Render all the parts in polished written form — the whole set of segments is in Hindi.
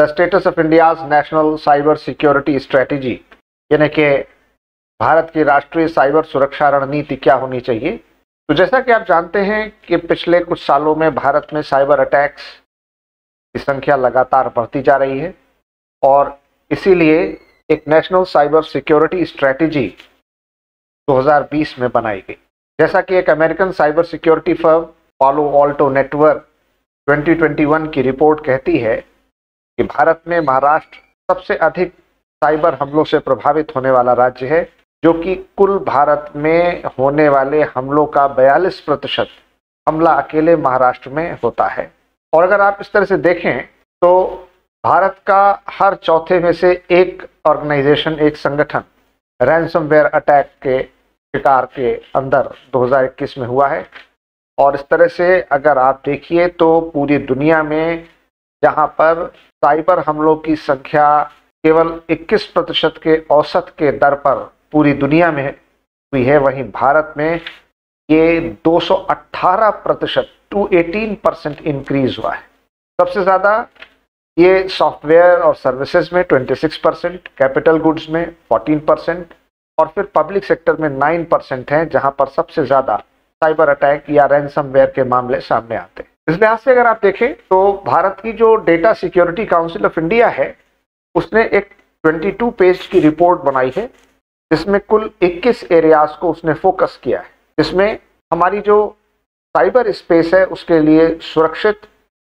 The status of India's national cyber security strategy, यानी कि भारत की राष्ट्रीय साइबर सुरक्षा रणनीति क्या होनी चाहिए। तो जैसा कि आप जानते हैं कि पिछले कुछ सालों में भारत में साइबर अटैक्स की संख्या लगातार बढ़ती जा रही है और इसीलिए एक नेशनल साइबर सिक्योरिटी स्ट्रेटजी 2020 में बनाई गई। जैसा कि एक American cyber security firm Palo Alto network 2021 की रिपोर्ट कहती है कि भारत में महाराष्ट्र सबसे अधिक साइबर हमलों से प्रभावित होने वाला राज्य है, जो कि कुल भारत में होने वाले हमलों का 42% हमला अकेले महाराष्ट्र में होता है। और अगर आप इस तरह से देखें तो भारत का हर चौथे में से एक ऑर्गेनाइजेशन, एक संगठन रैंसमवेयर अटैक के शिकार के अंदर 2021 में हुआ है। और इस तरह से अगर आप देखिए तो पूरी दुनिया में जहां पर साइबर हमलों की संख्या केवल 21% के औसत के दर पर पूरी दुनिया में हुई है, वहीं भारत में ये 218% इंक्रीज हुआ है। सबसे ज़्यादा ये सॉफ्टवेयर और सर्विसेज में 26%, कैपिटल गुड्स में 14% और फिर पब्लिक सेक्टर में 9% हैं, जहां पर सबसे ज़्यादा साइबर अटैक या रैंसमवेयर के मामले सामने आते हैं। इस लिहाज से अगर आप देखें तो भारत की जो data security council of India है उसने एक 22 पेज की रिपोर्ट बनाई है, इसमें कुल 21 एरियाज को उसने फोकस किया है, जिसमें हमारी जो साइबर स्पेस है उसके लिए सुरक्षित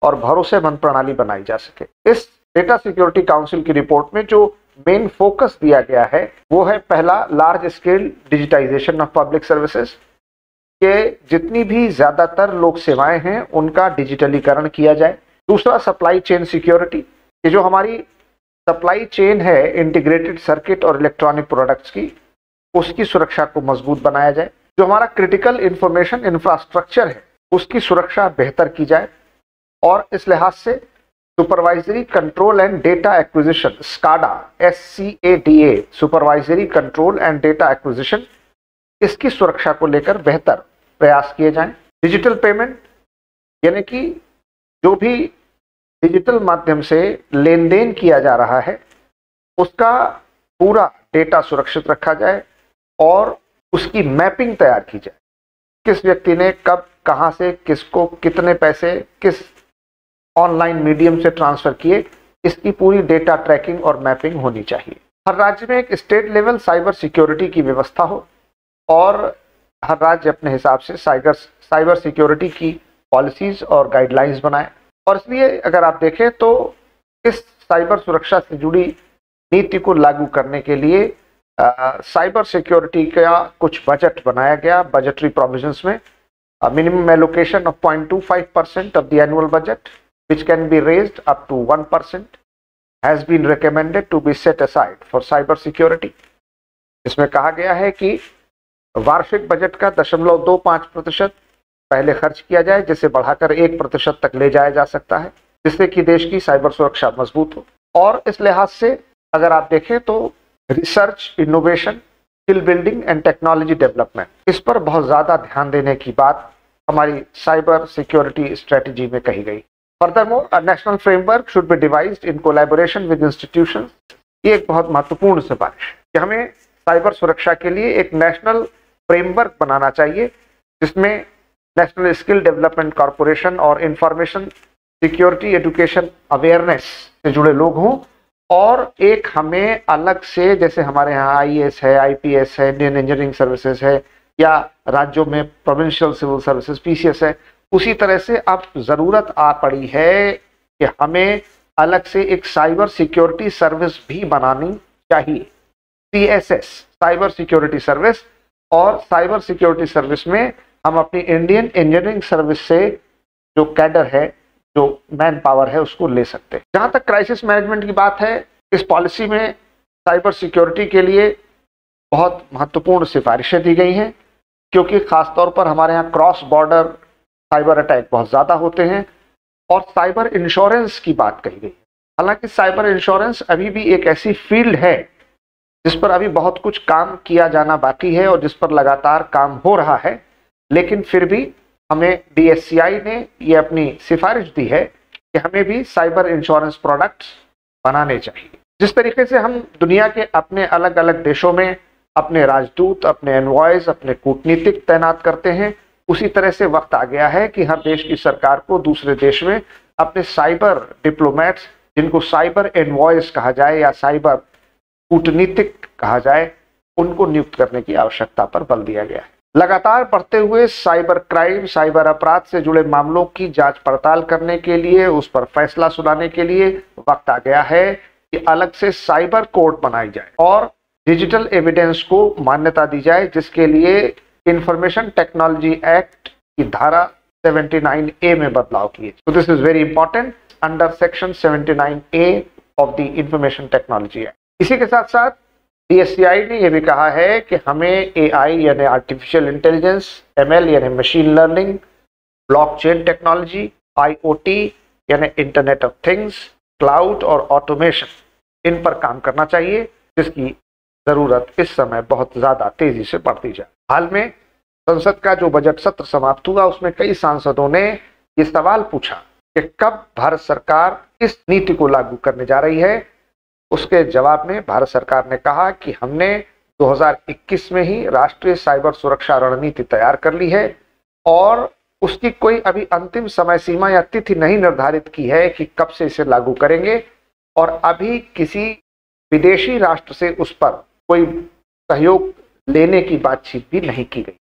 और भरोसेमंद प्रणाली बनाई जा सके। इस डेटा सिक्योरिटी काउंसिल की रिपोर्ट में जो मेन फोकस दिया गया है वो है पहला, large scale digitisation of public services, के जितनी भी ज़्यादातर लोक सेवाएं हैं उनका डिजिटलीकरण किया जाए। दूसरा, सप्लाई चेन सिक्योरिटी, कि जो हमारी सप्लाई चेन है इंटीग्रेटेड सर्किट और इलेक्ट्रॉनिक प्रोडक्ट्स की, उसकी सुरक्षा को मजबूत बनाया जाए। जो हमारा क्रिटिकल इंफॉर्मेशन इंफ्रास्ट्रक्चर है उसकी सुरक्षा बेहतर की जाए। और इस लिहाज से supervisory control and data acquisition, SCADA SCADA, supervisory control and data acquisition, इसकी सुरक्षा को लेकर बेहतर प्रयास किए जाएँ। डिजिटल पेमेंट, यानी कि जो भी डिजिटल माध्यम से लेन देन किया जा रहा है उसका पूरा डेटा सुरक्षित रखा जाए और उसकी मैपिंग तैयार की जाए, किस व्यक्ति ने कब कहां से किसको कितने पैसे किस ऑनलाइन मीडियम से ट्रांसफ़र किए, इसकी पूरी डेटा ट्रैकिंग और मैपिंग होनी चाहिए। हर राज्य में एक स्टेट लेवल साइबर सिक्योरिटी की व्यवस्था हो और हर राज्य अपने हिसाब से साइबर सिक्योरिटी की पॉलिसीज़ और गाइडलाइंस बनाए। और इसलिए अगर आप देखें तो इस साइबर सुरक्षा से जुड़ी नीति को लागू करने के लिए साइबर सिक्योरिटी का कुछ बजट बनाया गया। बजटरी प्रोविजंस में minimum allocation of 0.25% of the annual budget which can be raised up to 1% has been recommended to be set aside for cyber security. इसमें कहा गया है कि वार्षिक बजट का 0.25% पहले खर्च किया जाए, जिसे बढ़ाकर 1% तक ले जाया जा सकता है, जिससे कि देश की साइबर सुरक्षा मजबूत हो। और इस लिहाज से अगर आप देखें तो research, innovation, skill building and technology development, इस पर बहुत ज़्यादा ध्यान देने की बात हमारी साइबर सिक्योरिटी स्ट्रेटजी में कही गई। Furthermore, a national framework should be devised in collaboration with institutions. ये एक बहुत महत्वपूर्ण सिफारिश है कि हमें साइबर सुरक्षा के लिए एक नेशनल फ्रेमवर्क बनाना चाहिए, जिसमें नेशनल स्किल डेवलपमेंट कॉरपोरेशन और इंफॉर्मेशन सिक्योरिटी एजुकेशन अवेयरनेस से जुड़े लोग हों। और एक हमें अलग से, जैसे हमारे यहाँ IAS है, IPS है, इंडियन इंजीनियरिंग सर्विसेज है, या राज्यों में प्रोविंशियल सिविल सर्विसेज PCS है, उसी तरह से अब ज़रूरत आ पड़ी है कि हमें अलग से एक साइबर सिक्योरिटी सर्विस भी बनानी चाहिए। CSS, साइबर सिक्योरिटी सर्विस, और साइबर सिक्योरिटी सर्विस में हम अपनी इंडियन इंजीनियरिंग सर्विस से जो कैडर है, जो मैन पावर है, उसको ले सकते हैं। जहाँ तक क्राइसिस मैनेजमेंट की बात है, इस पॉलिसी में साइबर सिक्योरिटी के लिए बहुत महत्वपूर्ण सिफारिशें दी गई हैं, क्योंकि ख़ासतौर पर हमारे यहाँ क्रॉस बॉर्डर साइबर अटैक बहुत ज़्यादा होते हैं। और साइबर इंश्योरेंस की बात कही गई। हालांकि साइबर इंश्योरेंस अभी भी एक ऐसी फील्ड है जिस पर अभी बहुत कुछ काम किया जाना बाकी है और जिस पर लगातार काम हो रहा है, लेकिन फिर भी हमें DSCI ने ये अपनी सिफारिश दी है कि हमें भी साइबर इंश्योरेंस प्रोडक्ट्स बनाने चाहिए। जिस तरीके से हम दुनिया के अपने अलग अलग देशों में अपने राजदूत, अपने एनवॉयज, अपने कूटनीतिक तैनात करते हैं, उसी तरह से वक्त आ गया है कि हर देश की सरकार को दूसरे देश में अपने साइबर डिप्लोमेट्स, जिनको साइबर एनवॉयज कहा जाए या साइबर कूटनीतिक कहा जाए, उनको नियुक्त करने की आवश्यकता पर बल दिया गया है। लगातार बढ़ते हुए साइबर क्राइम, साइबर अपराध से जुड़े मामलों की जांच पड़ताल करने के लिए, उस पर फैसला सुनाने के लिए वक्त आ गया है कि अलग से साइबर कोर्ट बनाई जाए और डिजिटल एविडेंस को मान्यता दी जाए, जिसके लिए इंफॉर्मेशन टेक्नोलॉजी एक्ट की धारा 79A में बदलाव किए। तो this is very important under section 79A of the information technology act. इसी के साथ साथ DSCI ने यह भी कहा है कि हमें AI यानी आर्टिफिशियल इंटेलिजेंस, ML यानी machine learning, blockchain technology, IoT यानी इंटरनेट ऑफ थिंग्स, क्लाउड और ऑटोमेशन, इन पर काम करना चाहिए, जिसकी ज़रूरत इस समय बहुत ज़्यादा तेज़ी से बढ़ती जाए। हाल में संसद का जो बजट सत्र समाप्त हुआ, उसमें कई सांसदों ने ये सवाल पूछा कि कब भारत सरकार इस नीति को लागू करने जा रही है। उसके जवाब में भारत सरकार ने कहा कि हमने 2021 में ही राष्ट्रीय साइबर सुरक्षा रणनीति तैयार कर ली है और उसकी कोई अभी अंतिम समय सीमा या तिथि नहीं निर्धारित की है कि कब से इसे लागू करेंगे, और अभी किसी विदेशी राष्ट्र से उस पर कोई सहयोग लेने की बातचीत भी नहीं की गई।